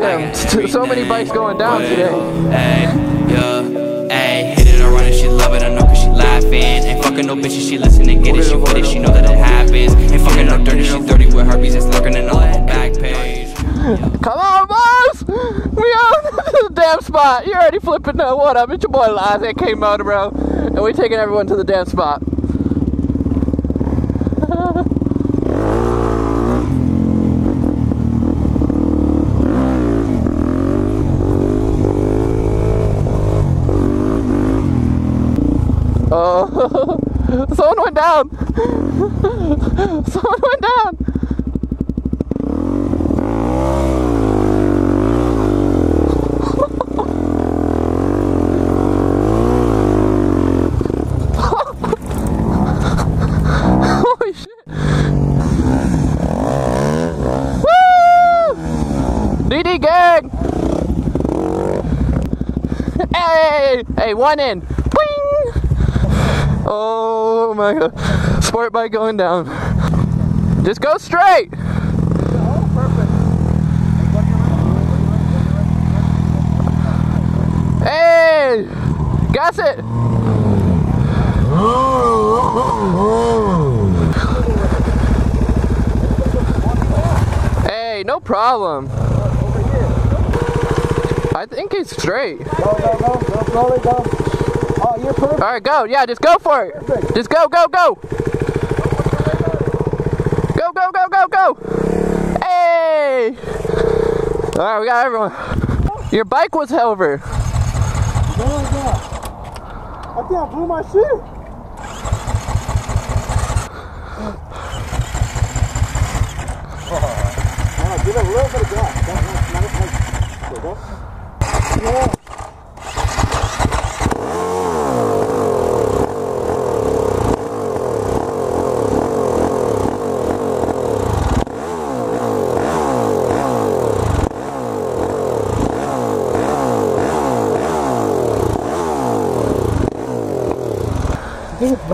Damn, so many bikes going down today. Ay, yeah, ay, hit it or run it, she love it, I know cause she laughing. Ain't fucking no bitches, she listen and get it, she with it, she know that it happens. Ain't fucking no dirty, she dirty with herpes, it's lurking in all her back page. Come on, boys! We on this damn spot. You already flipping now, what up? It's your boy Lies, AK MotoBrooo, and we taking everyone to the damn spot. Oh, someone went down. Someone went down. Holy shit. Woo! DD gang. Hey, hey, one in. Oh my god, sport bike going down. Just go straight! Oh, perfect. Hey! Gas it! Hey, no problem. I think it's straight. Go, go, go, go, slowly, go. Oh, you're perfect. All right, go. Yeah, just go for it. Perfect. Just go, go, go. Go, go, go, go, go. Hey. All right, we got everyone. Your bike was over. I think I blew my shoe. Now give it a little bit of gas. Yeah.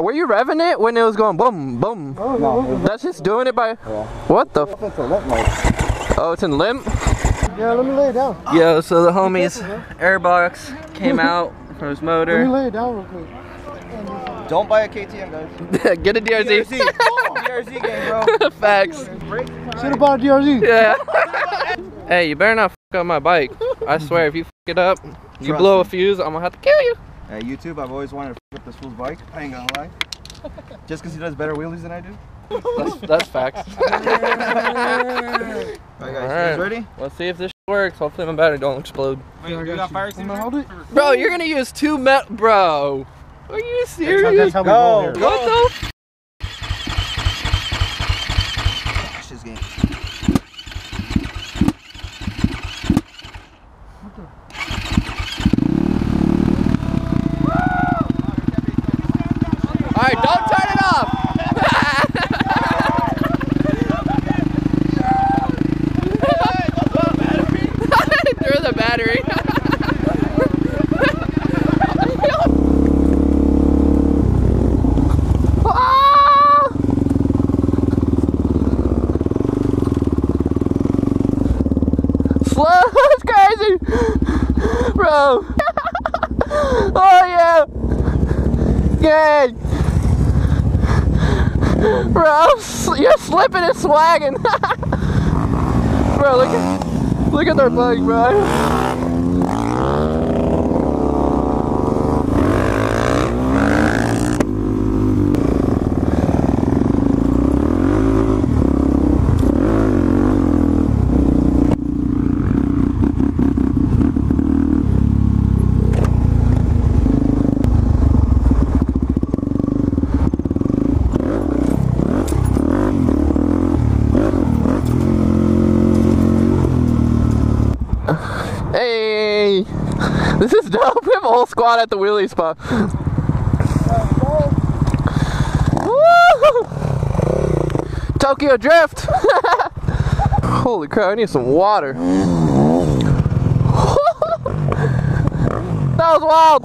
Were you revving it when it was going boom, boom? Oh, no, that's just doing it by... Yeah. What the... It's a limp mode. Oh, it's in limp? Yeah, let me lay it down. Yo, so the homie's airbox came out from his motor. Let me lay it down real quick. Don't buy a KTM, guys. Get a DRZ. DRZ, oh, DRZ game, bro. Facts. Should've bought a DRZ. Yeah. Hey, you better not f*** up my bike. I swear, if you f*** it up, you blow a fuse, I'm gonna have to kill you. Hey, YouTube, I've always wanted to f*** up this fool's bike. I ain't gonna lie. Just because he does better wheelies than I do. That's facts. Alright, guys, ready? Let's see if this works. Hopefully my battery don't explode. Wait, you got fire extinguisher? Bro, you're gonna use two metal. Bro, are you serious? That's how we roll here. What the f***? This game. Alright, don't turn it off! Throw the battery. Slow, that's crazy! Bro! Oh yeah! Yay! Bro, you're slipping and swagging. Bro, look at their bike, bro. Hey, this is dope. We have a whole squad at the wheelie spot. Woo! Tokyo Drift. Holy crap, I need some water. That was wild.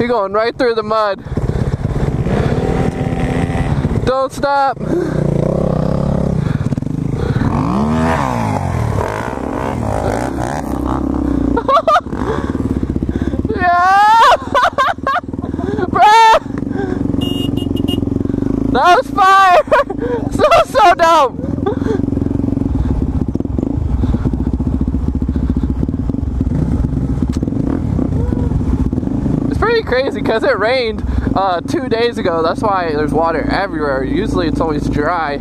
You're going right through the mud. Don't stop. Yeah! Bruh! That was fire! So dumb! It's pretty crazy because it rained 2 days ago. That's why there's water everywhere. Usually it's always dry.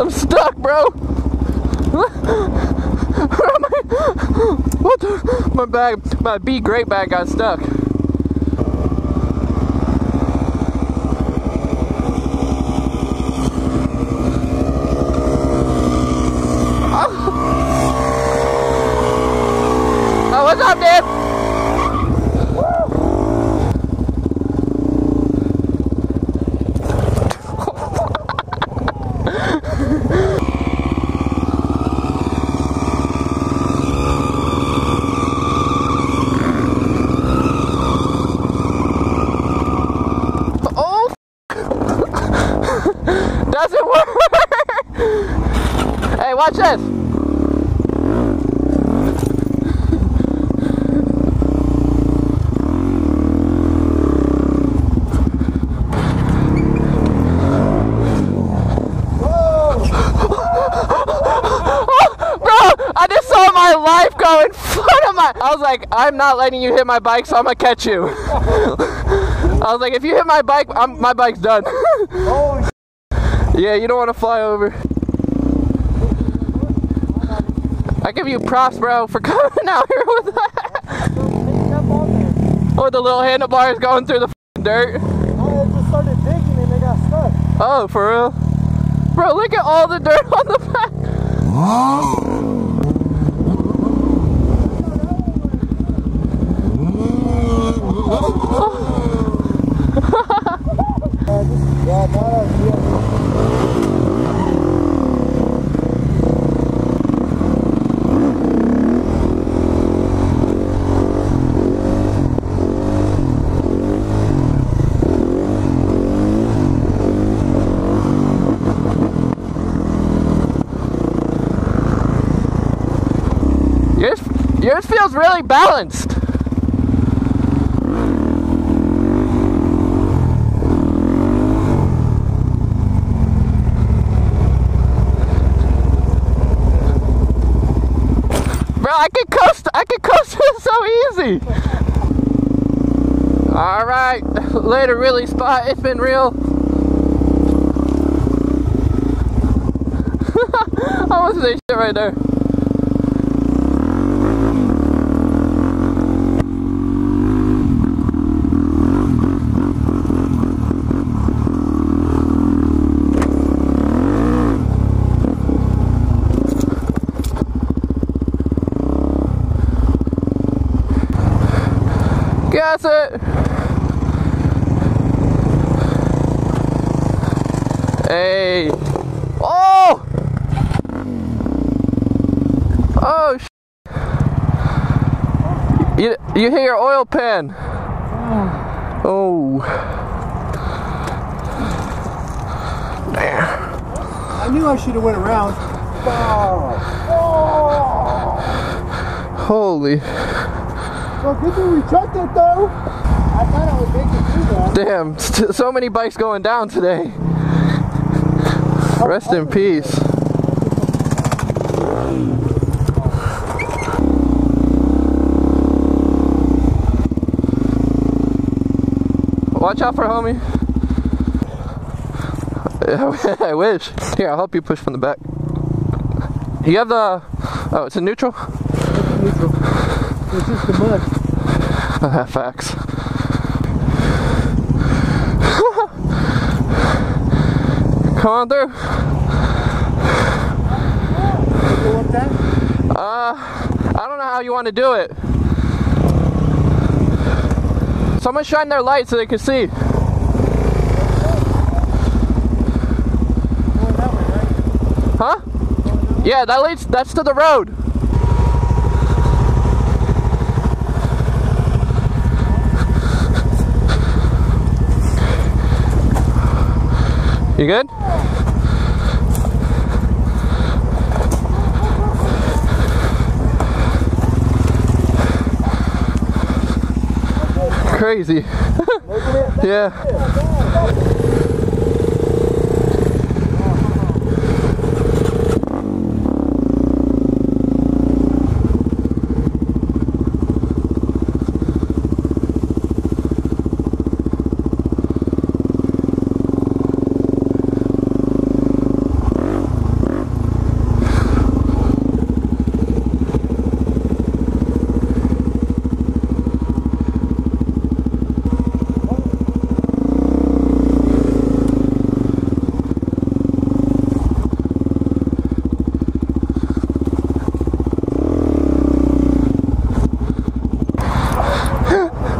I'm stuck, bro. What the? My bag, my B great bag got stuck. Oh, what's up, dude? Doesn't work. Hey, watch this. Whoa. Bro, I just saw my life go in front of my. I was like, I'm not letting you hit my bike, so I'm gonna catch you. I was like, if you hit my bike, my bike's done. Holy shit. Yeah, you don't want to fly over. I give you props, bro, for coming out here with that. Oh, the little handlebars going through the f***ing dirt. Oh, it just started digging and they got stuck. Oh, for real? Bro, look at all the dirt on the back. Yours feels really balanced. Bro, I could coast it so easy. Alright, later really spot, it's been real. I wasn't saying shit right there. That's it. Hey. Oh. Oh. You hit your oil pan. Oh. Damn. I knew I should have went around. Oh. Oh. Holy. Well, good thing we checked it though. I thought I would make it through that. Damn, so many bikes going down today. Rest in peace. Watch out for homie. I wish. Here, I'll help you push from the back. You have the... Oh, it's in neutral? It's in neutral. It's just the mud. Facts. Come on through. I don't know how you want to do it. Someone shine their light so they can see. Huh? Yeah, that leads. That's to the road. You good? Crazy. Yeah.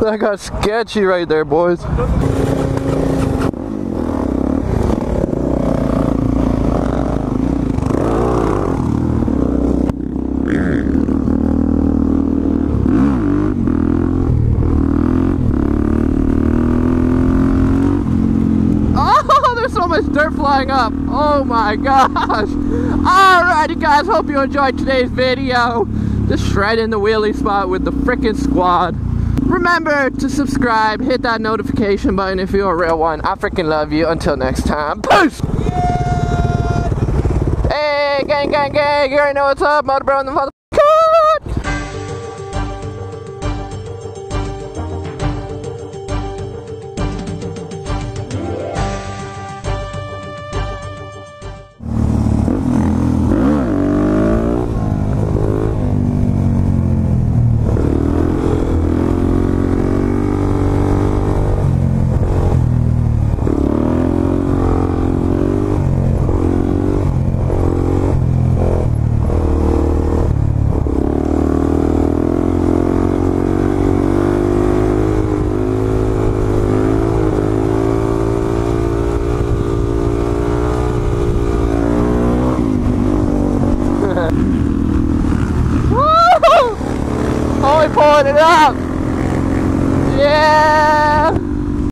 That got sketchy right there, boys. Oh, there's so much dirt flying up. Oh my gosh. Alrighty guys, hope you enjoyed today's video. Just shredding the wheelie spot with the frickin' squad. Remember to subscribe, hit that notification button if you're a real one. I freaking love you. Until next time, peace! Yeah. Hey, gang, gang, gang, you already know what's up. MotoBrooo and the mother... Pulling it up. Yeah.